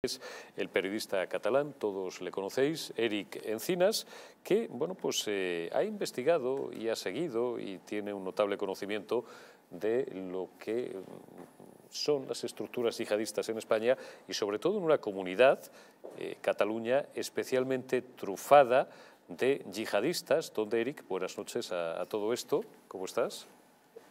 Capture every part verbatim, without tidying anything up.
Es el periodista catalán, todos le conocéis, Erik Encinas, que bueno, pues, eh, ha investigado y ha seguido y tiene un notable conocimiento de lo que son las estructuras yihadistas en España y sobre todo en una comunidad, eh, Cataluña, especialmente trufada de yihadistas. Donde, Erik, buenas noches a, a todo esto. ¿Cómo estás?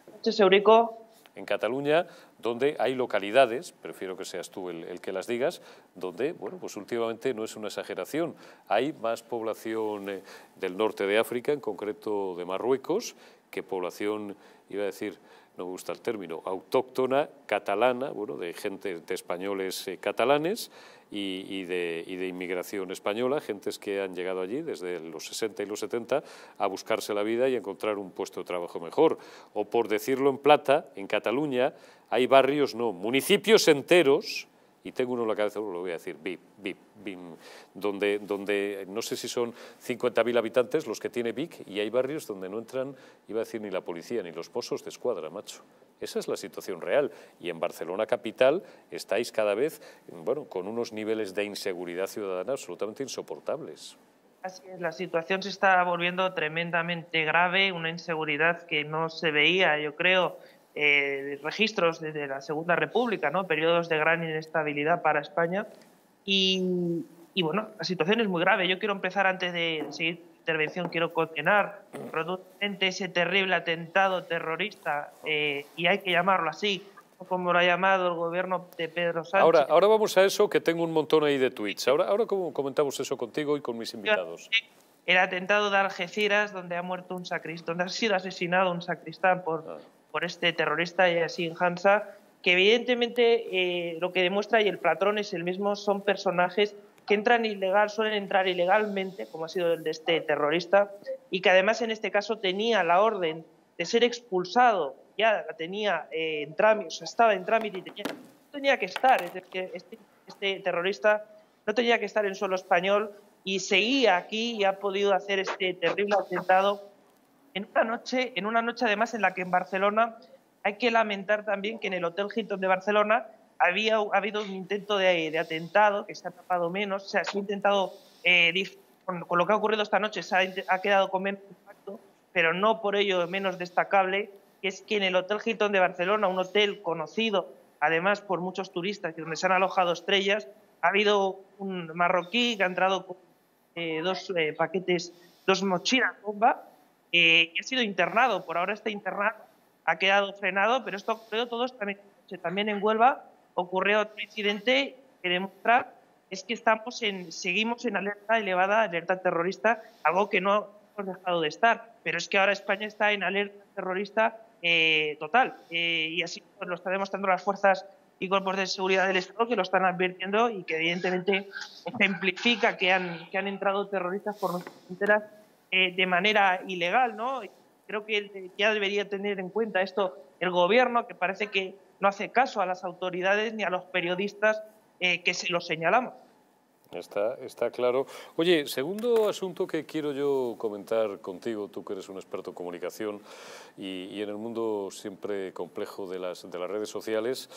Buenas noches, Eurico. En Cataluña, donde hay localidades, prefiero que seas tú el, el que las digas, donde, bueno, pues últimamente no es una exageración, hay más población del norte de África, en concreto de Marruecos, que población, iba a decir, no me gusta el término, autóctona, catalana, bueno, de gente, de españoles eh, catalanes y, y, de, y de inmigración española, gentes que han llegado allí desde los sesenta y los setenta a buscarse la vida y a encontrar un puesto de trabajo mejor. O por decirlo en plata, en Cataluña hay barrios, no, municipios enteros, y tengo uno en la cabeza, lo voy a decir, Vic, Vic, Vic, donde, donde no sé si son cincuenta mil habitantes los que tiene Vic, y hay barrios donde no entran, iba a decir, ni la policía, ni los mossos de escuadra, macho. Esa es la situación real. Y en Barcelona capital estáis cada vez, bueno, con unos niveles de inseguridad ciudadana absolutamente insoportables. Así es, la situación se está volviendo tremendamente grave, una inseguridad que no se veía, yo creo. Eh, registros desde la Segunda República, ¿no? Periodos de gran inestabilidad para España y, y bueno, la situación es muy grave. Yo quiero empezar, antes de seguir intervención, quiero condenar rotundamente ese terrible atentado terrorista, eh, y hay que llamarlo así, como lo ha llamado el gobierno de Pedro Sánchez. Ahora, ahora vamos a eso, que tengo un montón ahí de tweets. Ahora, ahora comentamos eso contigo y con mis invitados. El atentado de Algeciras, donde ha muerto un sacristán, donde ha sido asesinado un sacristán por... Ah. por este terrorista Yassin Hamza, que evidentemente eh, lo que demuestra, y el patrón es el mismo, son personajes que entran ilegal, suelen entrar ilegalmente, como ha sido el de este terrorista, y que además en este caso tenía la orden de ser expulsado, ya la tenía eh, en trámite, o sea, estaba en trámite y tenía, tenía que estar, es decir, que este, este terrorista no tenía que estar en suelo español y seguía aquí y ha podido hacer este terrible atentado. En una noche, en una noche además en la que en Barcelona hay que lamentar también que en el Hotel Hilton de Barcelona había ha habido un intento de, de atentado que se ha tapado menos, o sea, se ha intentado, eh, con, con lo que ha ocurrido esta noche se ha, ha quedado con menos impacto, pero no por ello menos destacable, que es que en el Hotel Hilton de Barcelona, un hotel conocido además por muchos turistas y donde se han alojado estrellas, ha habido un marroquí que ha entrado con eh, dos eh, paquetes, dos mochilas bomba. Eh, ha sido internado, por ahora está internado, ha quedado frenado, pero esto ocurrió todo también, también en Huelva, ocurrió otro incidente que demuestra es que estamos en, seguimos en alerta elevada, alerta terrorista, algo que no hemos dejado de estar, pero es que ahora España está en alerta terrorista eh, total, eh, y así pues, lo están demostrando las fuerzas y cuerpos de seguridad del Estado, que lo están advirtiendo y que evidentemente ejemplifica que han, que han entrado terroristas por nuestras fronteras Eh, de manera ilegal, ¿no? Creo que ya debería tener en cuenta esto el gobierno, que parece que no hace caso a las autoridades ni a los periodistas eh, que se los señalamos. Está, está claro. Oye, segundo asunto que quiero yo comentar contigo, tú que eres un experto en comunicación y, y en el mundo siempre complejo de las, de las redes sociales.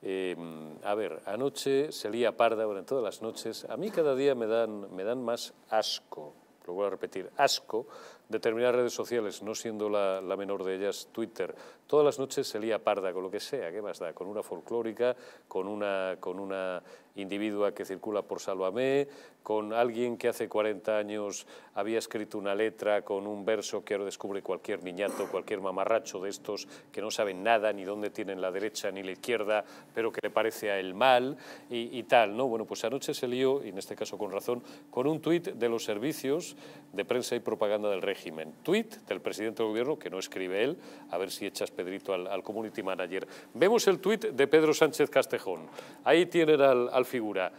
Eh, a ver, anoche se lía parda, bueno, en todas las noches, a mí cada día me dan, me dan más asco. Lo voy a repetir, asco, determinadas redes sociales, no siendo la, la menor de ellas, Twitter. Todas las noches se lía parda con lo que sea, ¿qué más da? Con una folclórica, con una, con una individua que circula por Sálvame, con alguien que hace cuarenta años había escrito una letra con un verso que ahora descubre cualquier niñato, cualquier mamarracho de estos que no saben nada, ni dónde tienen la derecha ni la izquierda, pero que le parece a el mal y, y tal, ¿no? Bueno, pues anoche se lió, y en este caso con razón, con un tuit de los servicios de prensa y propaganda del régimen. Tuit del presidente del gobierno, que no escribe él, a ver si echas, Pedrito, al, al community manager. Vemos el tuit de Pedro Sánchez Castejón. Ahí tienen al, al figura.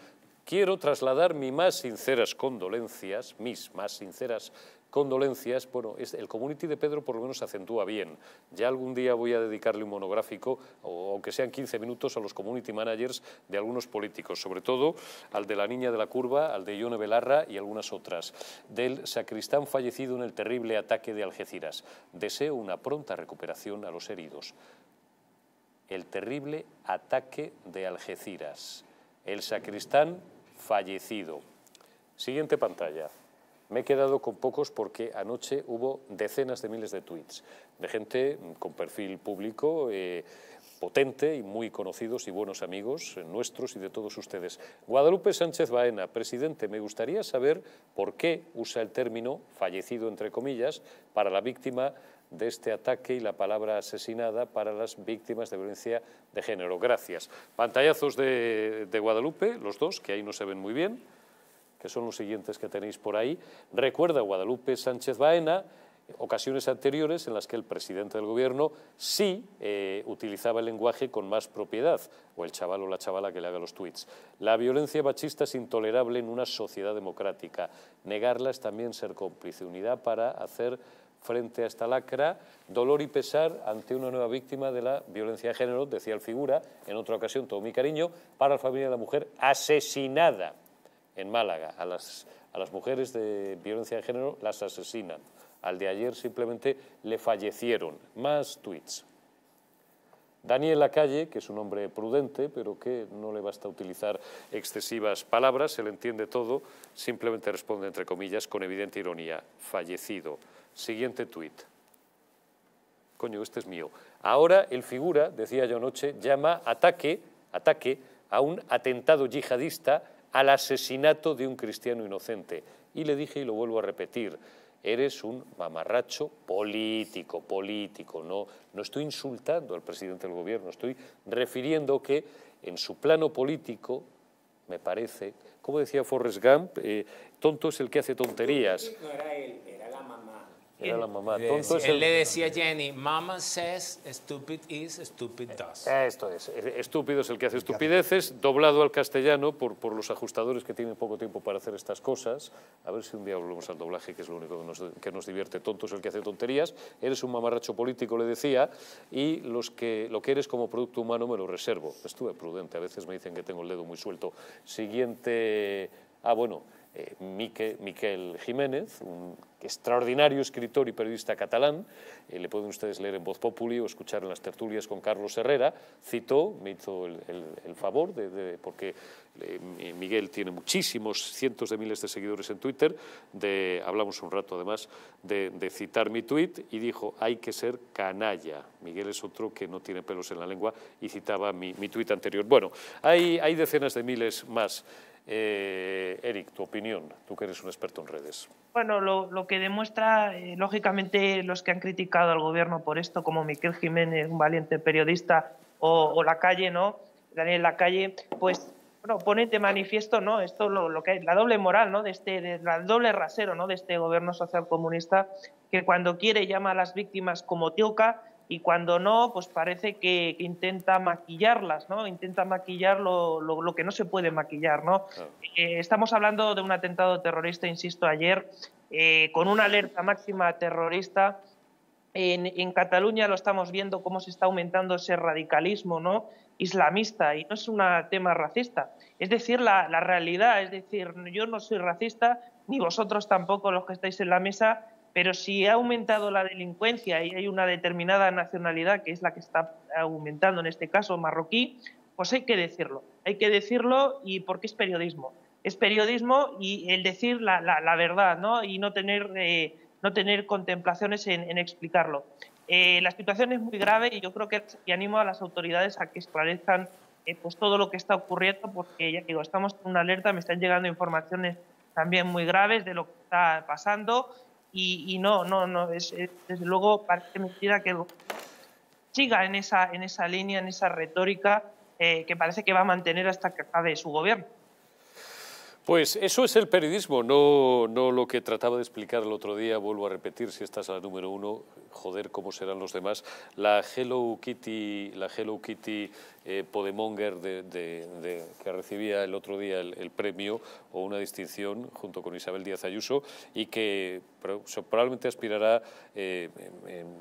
Quiero trasladar mis más sinceras condolencias, mis más sinceras condolencias, bueno, es, el community de Pedro por lo menos se acentúa bien. Ya algún día voy a dedicarle un monográfico, o, aunque sean quince minutos, a los community managers de algunos políticos, sobre todo al de la niña de la curva, al de Ione Belarra y algunas otras, del sacristán fallecido en el terrible ataque de Algeciras. Deseo una pronta recuperación a los heridos. El terrible ataque de Algeciras. El sacristán fallecido. Siguiente pantalla. Me he quedado con pocos porque anoche hubo decenas de miles de tweets de gente con perfil público eh, potente y muy conocidos y buenos amigos nuestros y de todos ustedes. Guadalupe Sánchez Baena, presidente, me gustaría saber por qué usa el término fallecido, entre comillas, para la víctima de este ataque y la palabra asesinada para las víctimas de violencia de género. Gracias. Pantallazos de, de Guadalupe, los dos, que ahí no se ven muy bien, que son los siguientes que tenéis por ahí. Recuerda Guadalupe Sánchez Baena ocasiones anteriores en las que el presidente del gobierno sí eh, utilizaba el lenguaje con más propiedad, o el chaval o la chavala que le haga los tuits. La violencia machista es intolerable en una sociedad democrática. Negarla es también ser cómplice. Unidad para hacer frente a esta lacra, dolor y pesar ante una nueva víctima de la violencia de género, decía el figura, en otra ocasión, todo mi cariño, para la familia de la mujer asesinada en Málaga. A las, a las mujeres de violencia de género las asesinan. Al de ayer simplemente le fallecieron. Más tweets. Daniel Lacalle, que es un hombre prudente, pero que no le basta utilizar excesivas palabras, se le entiende todo, simplemente responde, entre comillas, con evidente ironía, fallecido. Siguiente tuit. Coño, este es mío. Ahora el figura, decía yo anoche, llama ataque, ataque a un atentado yihadista al asesinato de un cristiano inocente. Y le dije, y lo vuelvo a repetir, eres un mamarracho político, político. No, no estoy insultando al presidente del gobierno, estoy refiriendo que en su plano político, me parece, como decía Forrest Gump, eh, tonto es el que hace tonterías. No era él, era la mamá. Era la mamá. Él, tonto es él el... le decía a Jenny, mama says stupid is, stupid does. Esto es, estúpido es el que hace estupideces, doblado al castellano por, por los ajustadores que tienen poco tiempo para hacer estas cosas. A ver si un día volvemos al doblaje, que es lo único que nos, que nos divierte. Tonto es el que hace tonterías, eres un mamarracho político, le decía, y los que, lo que eres como producto humano me lo reservo. Estuve prudente, a veces me dicen que tengo el dedo muy suelto. Siguiente... Ah, bueno... Eh, Miquel, Miquel Giménez, un extraordinario escritor y periodista catalán, eh, le pueden ustedes leer en Vozpópuli o escuchar en las tertulias con Carlos Herrera, citó, me hizo el, el, el favor, de, de, porque eh, Miguel tiene muchísimos cientos de miles de seguidores en Twitter, de, hablamos un rato además de, de citar mi tuit, y dijo, hay que ser canalla. Miguel es otro que no tiene pelos en la lengua y citaba mi, mi tuit anterior. Bueno, hay, hay decenas de miles más. Eh, Erik, tu opinión, tú que eres un experto en redes. Bueno, lo, lo que demuestra, eh, lógicamente, los que han criticado al gobierno por esto, como Miquel Giménez, un valiente periodista, o, o Lacalle, ¿no? Daniel Lacalle, pues, bueno, pone de manifiesto, ¿no? Esto, lo, lo que es la doble moral, ¿no? De este, de, la doble rasero, ¿no? De este gobierno socialcomunista, que cuando quiere llama a las víctimas como tioca y cuando no, pues parece que, que intenta maquillarlas, ¿no? Intenta maquillar lo, lo, lo que no se puede maquillar, ¿no? Claro. Eh, estamos hablando de un atentado terrorista, insisto, ayer, eh, con una alerta máxima terrorista. En, en Cataluña lo estamos viendo cómo se está aumentando ese radicalismo, ¿no? Islamista, y no es un tema racista. Es decir, la, la realidad, es decir, yo no soy racista, ni vosotros tampoco los que estáis en la mesa, pero si ha aumentado la delincuencia y hay una determinada nacionalidad, que es la que está aumentando, en este caso marroquí, pues hay que decirlo. Hay que decirlo, y porque es periodismo. Es periodismo y el decir la, la, la verdad, ¿no? Y no tener, eh, no tener contemplaciones en, en explicarlo. Eh, la situación es muy grave y yo creo que y animo a las autoridades a que esclarezcan eh, pues todo lo que está ocurriendo, porque ya digo, estamos en una alerta, me están llegando informaciones también muy graves de lo que está pasando. Y, y no, no, no es, es, desde luego parece mentira que siga en esa, en esa línea, en esa retórica eh, que parece que va a mantener hasta que acabe su gobierno. Pues eso es el periodismo, no, no lo que trataba de explicar el otro día, vuelvo a repetir, si esta es la número uno, joder, cómo serán los demás. La Hello Kitty, la Hello Kitty eh, Podemonger de, de, de, que recibía el otro día el, el premio o una distinción junto con Isabel Díaz Ayuso y que probablemente aspirará eh,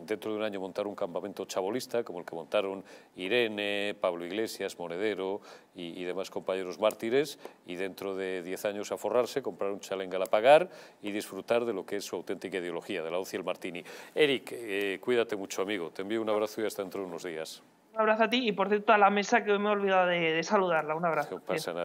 dentro de un año montar un campamento chabolista como el que montaron Irene, Pablo Iglesias, Monedero y, y demás compañeros mártires, y dentro de diez años a forrarse, comprar un chalet en Galapagar y disfrutar de lo que es su auténtica ideología, de la hoz y el martini. Erik, eh, cuídate mucho, amigo. Te envío un abrazo y hasta dentro de unos días. Un abrazo a ti y, por cierto, a la mesa, que hoy me he olvidado de, de saludarla. Un abrazo. No pasa nada.